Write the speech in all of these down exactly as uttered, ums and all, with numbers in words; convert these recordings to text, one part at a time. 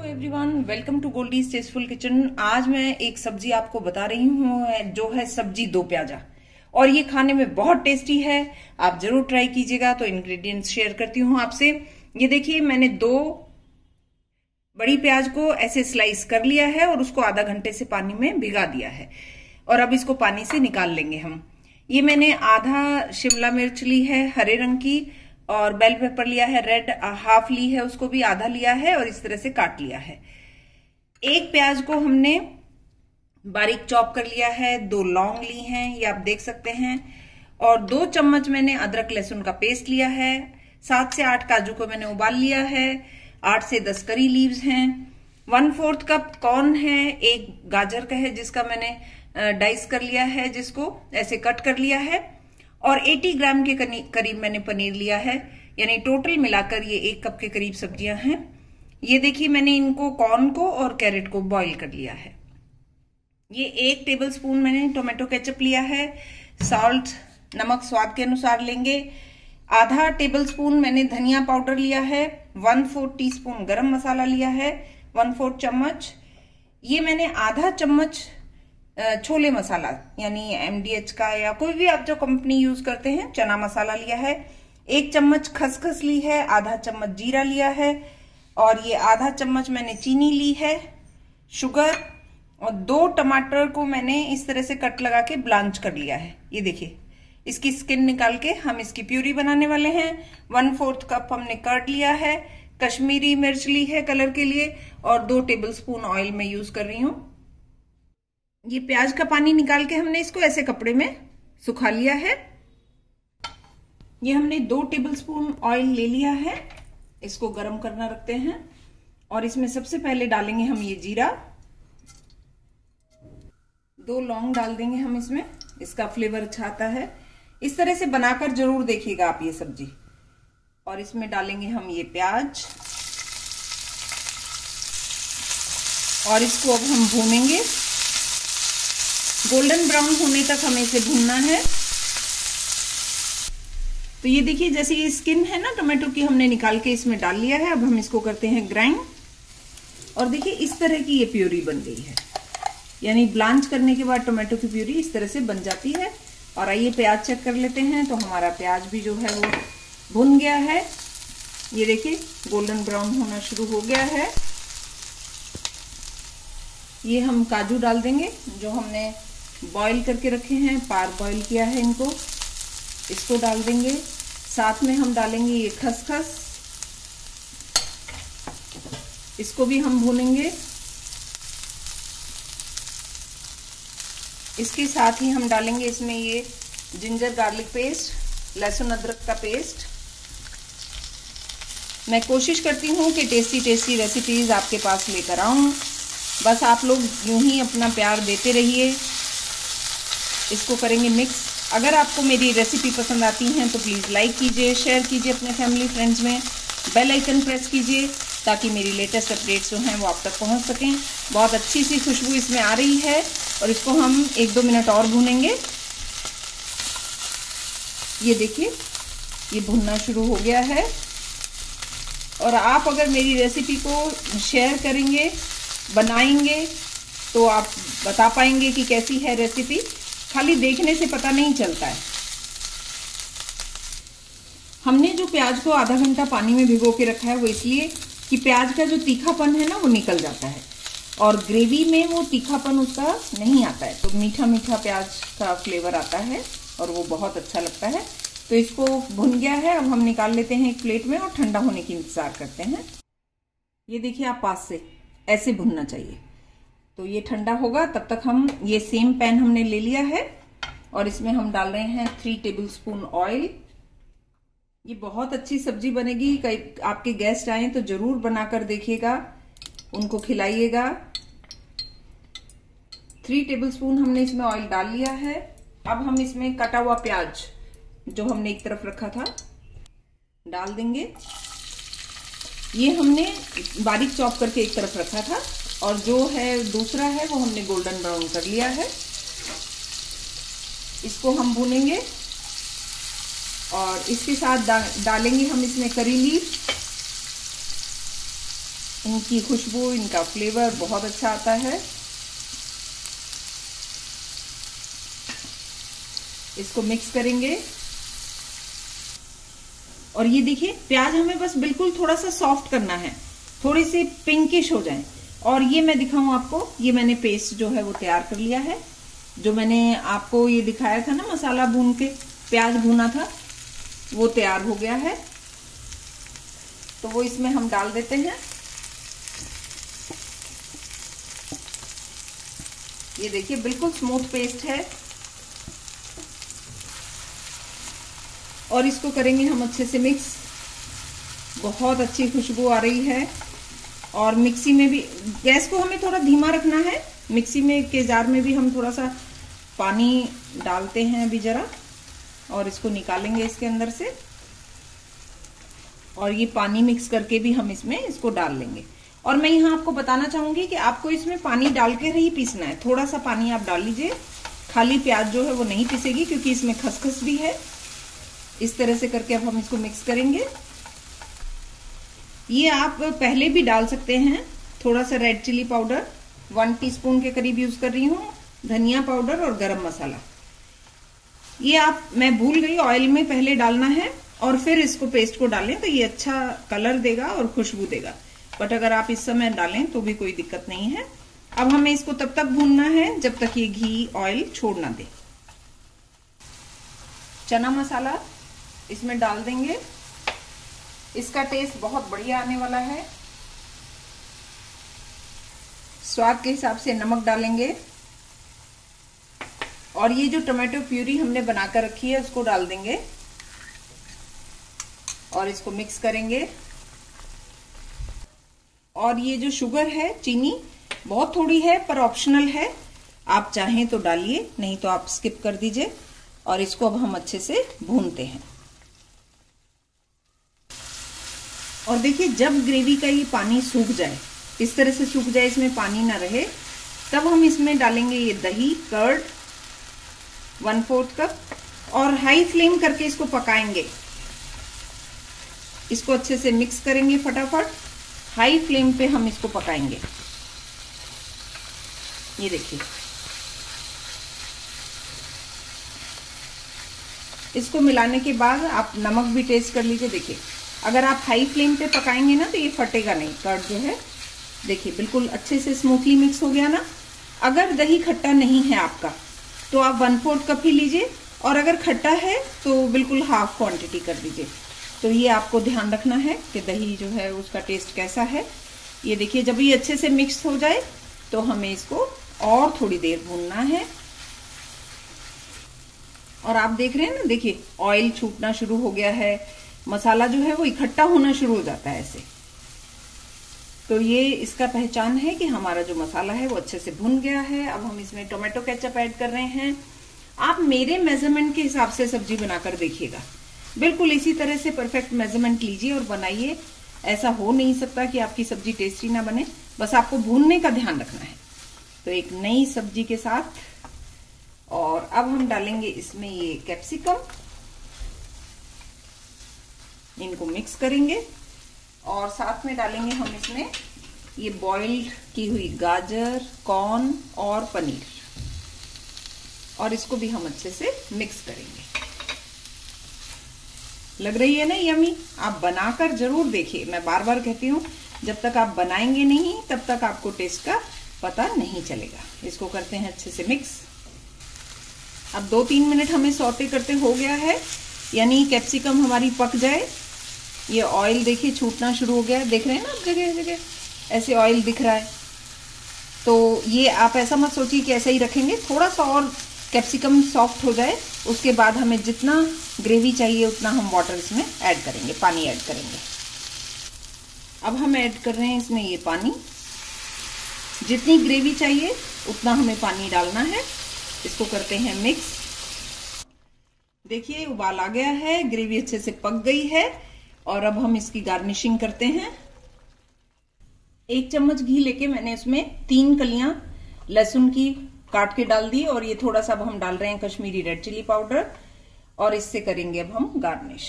Hello everyone, welcome to Goldie's tasteful kitchen. आज मैं एक सब्जी आपको बता रही हूँ जो है सब्जी दो प्याजा, और ये खाने में बहुत टेस्टी है, आप जरूर ट्राई कीजिएगा। तो इंग्रेडिएंट्स शेयर करती हूँ आपसे। ये देखिए, मैंने दो बड़ी प्याज को ऐसे स्लाइस कर लिया है और उसको आधा घंटे से पानी में भिगा दिया है, और अब इसको पानी से निकाल लेंगे हम। ये मैंने आधा शिमला मिर्च ली है हरे रंग की, और बेल पेपर लिया है रेड, हाफ ली है, उसको भी आधा लिया है और इस तरह से काट लिया है। एक प्याज को हमने बारीक चॉप कर लिया है, दो लौंग ली हैं, ये आप देख सकते हैं, और दो चम्मच मैंने अदरक लहसुन का पेस्ट लिया है। सात से आठ काजू को मैंने उबाल लिया है, आठ से दस करी लीव्स हैं, वन फोर्थ कप कॉर्न है, एक गाजर का है जिसका मैंने डाइस कर लिया है, जिसको ऐसे कट कर लिया है, और अस्सी ग्राम के करीब मैंने पनीर लिया है। यानी टोटल मिलाकर ये एक कप के करीब सब्जियां हैं। ये देखिए, मैंने इनको कॉर्न को और कैरेट को बॉईल कर लिया है। ये एक टेबलस्पून मैंने टोमेटो केचप लिया है, सॉल्ट नमक स्वाद के अनुसार लेंगे। आधा टेबलस्पून मैंने धनिया पाउडर लिया है, वन फोर्थ टी स्पून गरम मसाला लिया है, वन फोर्थ चम्मच। ये मैंने आधा चम्मच छोले मसाला यानी एम डी एच का, या कोई भी आप जो कंपनी यूज करते हैं, चना मसाला लिया है। एक चम्मच खसखस ली है, आधा चम्मच जीरा लिया है, और ये आधा चम्मच मैंने चीनी ली है, शुगर, और दो टमाटर को मैंने इस तरह से कट लगा के ब्लांच कर लिया है। ये देखिए, इसकी स्किन निकाल के हम इसकी प्यूरी बनाने वाले हैं। वन फोर्थ कप हमने कर्ड लिया है, कश्मीरी मिर्च ली है कलर के लिए, और दो टेबल स्पून ऑयल में यूज कर रही हूँ। ये प्याज का पानी निकाल के हमने इसको ऐसे कपड़े में सुखा लिया है। ये हमने दो टेबलस्पून ऑयल ले लिया है, इसको गरम करना रखते हैं, और इसमें सबसे पहले डालेंगे हम ये जीरा, दो लौंग डाल देंगे हम इसमें, इसका फ्लेवर अच्छा आता है। इस तरह से बनाकर जरूर देखिएगा आप ये सब्जी। और इसमें डालेंगे हम ये प्याज, और इसको अब हम भूनेंगे। गोल्डन ब्राउन होने तक हमें इसे भूनना है। तो ये देखिए, जैसे ये स्किन है ना टोमेटो की, हमने निकाल के इसमें डाल लिया है। अब हम इसको करते हैं ग्राइंड, और देखिए इस तरह की ये प्यूरी बन गई है। यानी ब्लांच करने के बाद टोमेटो की प्यूरी इस तरह से बन जाती है। और आइए प्याज चेक कर लेते हैं। तो हमारा प्याज भी जो है वो भुन गया है, ये देखिए गोल्डन ब्राउन होना शुरू हो गया है। ये हम काजू डाल देंगे जो हमने बॉईल करके रखे हैं, पार बॉईल किया है इनको, इसको डाल देंगे। साथ में हम डालेंगे ये खसखस, इसको भी हम भूनेंगे। इसके साथ ही हम डालेंगे इसमें ये जिंजर गार्लिक पेस्ट, लहसुन अदरक का पेस्ट। मैं कोशिश करती हूँ कि टेस्टी टेस्टी रेसिपीज आपके पास लेकर आऊँ। बस आप लोग यूं ही अपना प्यार देते रहिए। इसको करेंगे मिक्स। अगर आपको मेरी रेसिपी पसंद आती हैं तो प्लीज़ लाइक कीजिए, शेयर कीजिए अपने फैमिली फ्रेंड्स में, बेल आइकन प्रेस कीजिए ताकि मेरी लेटेस्ट अपडेट्स जो हैं वो आप तक पहुंच सकें। बहुत अच्छी सी खुशबू इसमें आ रही है, और इसको हम एक दो मिनट और भूनेंगे। ये देखिए, ये भुनना शुरू हो गया है। और आप अगर मेरी रेसिपी को शेयर करेंगे, बनाएंगे, तो आप बता पाएंगे कि कैसी है रेसिपी। खाली देखने से पता नहीं चलता है। हमने जो प्याज को आधा घंटा पानी में भिगो के रखा है वो इसलिए कि प्याज का जो तीखापन है ना वो निकल जाता है, और ग्रेवी में वो तीखापन उसका नहीं आता है, तो मीठा मीठा प्याज का फ्लेवर आता है और वो बहुत अच्छा लगता है। तो इसको भुन गया है, अब हम निकाल लेते हैं एक प्लेट में और ठंडा होने की इंतज़ार करते हैं। ये देखिए, आप पास से ऐसे भुनना चाहिए। तो ये ठंडा होगा, तब तक हम ये सेम पैन हमने ले लिया है, और इसमें हम डाल रहे हैं थ्री टेबलस्पून ऑयल। ये बहुत अच्छी सब्जी बनेगी। कई आपके गेस्ट आए तो जरूर बनाकर देखिएगा, उनको खिलाइएगा। थ्री टेबलस्पून हमने इसमें ऑयल डाल लिया है। अब हम इसमें कटा हुआ प्याज जो हमने एक तरफ रखा था डाल देंगे। ये हमने बारीक चॉप करके एक तरफ रखा था, और जो है दूसरा है वो हमने गोल्डन ब्राउन कर लिया है। इसको हम भूनेंगे, और इसके साथ डा, डालेंगे हम इसमें करी लीफ, इनकी खुशबू, इनका फ्लेवर बहुत अच्छा आता है। इसको मिक्स करेंगे। और ये देखिए प्याज हमें बस बिल्कुल थोड़ा सा सॉफ्ट करना है, थोड़े से पिंकिश हो जाए। और ये मैं दिखाऊं आपको, ये मैंने पेस्ट जो है वो तैयार कर लिया है, जो मैंने आपको ये दिखाया था ना, मसाला भून के प्याज भूना था, वो तैयार हो गया है। तो वो इसमें हम डाल देते हैं। ये देखिए बिल्कुल स्मूथ पेस्ट है। और इसको करेंगे हम अच्छे से मिक्स। बहुत अच्छी खुशबू आ रही है। और मिक्सी में भी, गैस को हमें थोड़ा धीमा रखना है। मिक्सी में के जार में भी हम थोड़ा सा पानी डालते हैं अभी ज़रा, और इसको निकालेंगे इसके अंदर से। और ये पानी मिक्स करके भी हम इसमें इसको डाल लेंगे। और मैं यहाँ आपको बताना चाहूँगी कि आपको इसमें पानी डाल के नहीं पीसना है, थोड़ा सा पानी आप डाल लीजिए। खाली प्याज जो है वो नहीं पीसेगी, क्योंकि इसमें खसखस भी है। इस तरह से करके अब हम इसको मिक्स करेंगे। ये आप पहले भी डाल सकते हैं। थोड़ा सा red chilli powder one teaspoon के करीब यूज़ कर रही हूँ, धनिया पाउडर और गरम मसाला। ये आप, मैं भूल गई, ऑयल में पहले डालना है और फिर इसको पेस्ट को डालें तो ये अच्छा कलर देगा और खुशबू देगा। बट अगर आप इस समय डालें तो भी कोई दिक्कत नहीं है। अब हमें इसको तब तक भूनना है जब तक ये घी ऑयल छोड़ ना दे। चना मसाला इसमें डाल देंगे। इसका टेस्ट बहुत बढ़िया आने वाला है। स्वाद के हिसाब से नमक डालेंगे। और ये जो टोमेटो प्यूरी हमने बनाकर रखी है उसको डाल देंगे और इसको मिक्स करेंगे। और ये जो शुगर है, चीनी बहुत थोड़ी है पर ऑप्शनल है, आप चाहें तो डालिए, नहीं तो आप स्किप कर दीजिए। और इसको अब हम अच्छे से भूनते हैं। और देखिए जब ग्रेवी का ये पानी सूख जाए, इस तरह से सूख जाए, इसमें पानी ना रहे, तब हम इसमें डालेंगे ये दही, कर्ड वन फोर्थ कप। और हाई फ्लेम करके इसको पकाएंगे। इसको अच्छे से मिक्स करेंगे फटाफट। हाई फ्लेम पे हम इसको पकाएंगे। ये देखिए इसको मिलाने के बाद आप नमक भी टेस्ट कर लीजिए। देखिए अगर आप हाई फ्लेम पे पकाएंगे ना तो ये फटेगा नहीं। कर्ड जो है देखिए बिल्कुल अच्छे से स्मूथली मिक्स हो गया ना। अगर दही खट्टा नहीं है आपका तो आप वन फोर्थ कप ही लीजिए, और अगर खट्टा है तो बिल्कुल हाफ क्वांटिटी कर दीजिए। तो ये आपको ध्यान रखना है कि दही जो है उसका टेस्ट कैसा है। ये देखिए जब ये अच्छे से मिक्स हो जाए तो हमें इसको और थोड़ी देर भूनना है। और आप देख रहे हैं ना, देखिए ऑयल छूटना शुरू हो गया है, मसाला जो है वो इकट्ठा होना शुरू हो जाता है ऐसे। तो ये इसका पहचान है कि हमारा जो मसाला है वो अच्छे से भुन गया है। अब हम इसमें टोमेटो केचप ऐड कर रहे हैं। आप मेरे मेजरमेंट के हिसाब से सब्जी बनाकर देखिएगा, बिल्कुल इसी तरह से परफेक्ट मेजरमेंट लीजिए और बनाइए। ऐसा हो नहीं सकता कि आपकी सब्जी टेस्टी ना बने, बस आपको भूनने का ध्यान रखना है। तो एक नई सब्जी के साथ। और अब हम डालेंगे इसमें ये कैप्सिकम, इनको मिक्स करेंगे। और साथ में डालेंगे हम इसमें ये बॉइल्ड की हुई गाजर, कॉर्न और पनीर, और इसको भी हम अच्छे से मिक्स करेंगे। लग रही है ना यम्मी? आप बनाकर जरूर देखिए। मैं बार बार कहती हूँ जब तक आप बनाएंगे नहीं तब तक आपको टेस्ट का पता नहीं चलेगा। इसको करते हैं अच्छे से मिक्स। अब दो तीन मिनट हमें सौते करते हो गया है, यानी कैप्सिकम हमारी पक जाए। ये ऑयल देखिए छूटना शुरू हो गया है, देख रहे हैं ना आप, जगह जगह ऐसे ऑयल दिख रहा है। तो ये आप ऐसा मत सोचिए कि ऐसा ही रखेंगे, थोड़ा सा और कैप्सिकम सॉफ्ट हो जाए, उसके बाद हमें जितना ग्रेवी चाहिए उतना हम वाटर इसमें ऐड करेंगे, पानी ऐड करेंगे। अब हम ऐड कर रहे हैं इसमें ये पानी। जितनी ग्रेवी चाहिए उतना हमें पानी डालना है। इसको करते हैं मिक्स। देखिए उबाल आ गया है, ग्रेवी अच्छे से पक गई है। और अब हम इसकी गार्निशिंग करते हैं। एक चम्मच घी लेके मैंने इसमें तीन कलियां लहसुन की काट के डाल दी। और ये थोड़ा सा अब हम डाल रहे हैं कश्मीरी रेड चिली पाउडर, और इससे करेंगे अब हम गार्निश।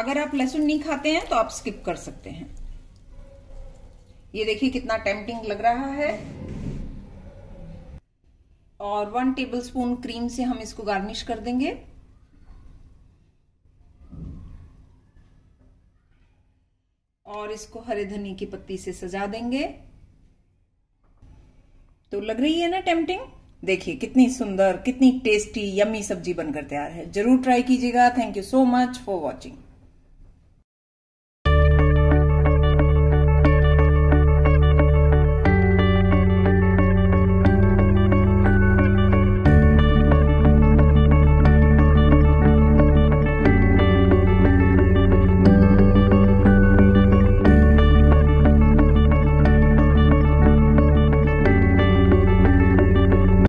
अगर आप लहसुन नहीं खाते हैं तो आप स्किप कर सकते हैं। ये देखिए कितना टेम्पटिंग लग रहा है। और वन टेबलस्पून क्रीम से हम इसको गार्निश कर देंगे। और इसको हरे धनिये की पत्ती से सजा देंगे। तो लग रही है ना टेम्पटिंग। देखिए कितनी सुंदर, कितनी टेस्टी, यम्मी सब्जी बनकर तैयार है। जरूर ट्राई कीजिएगा। Thank you so much for watching.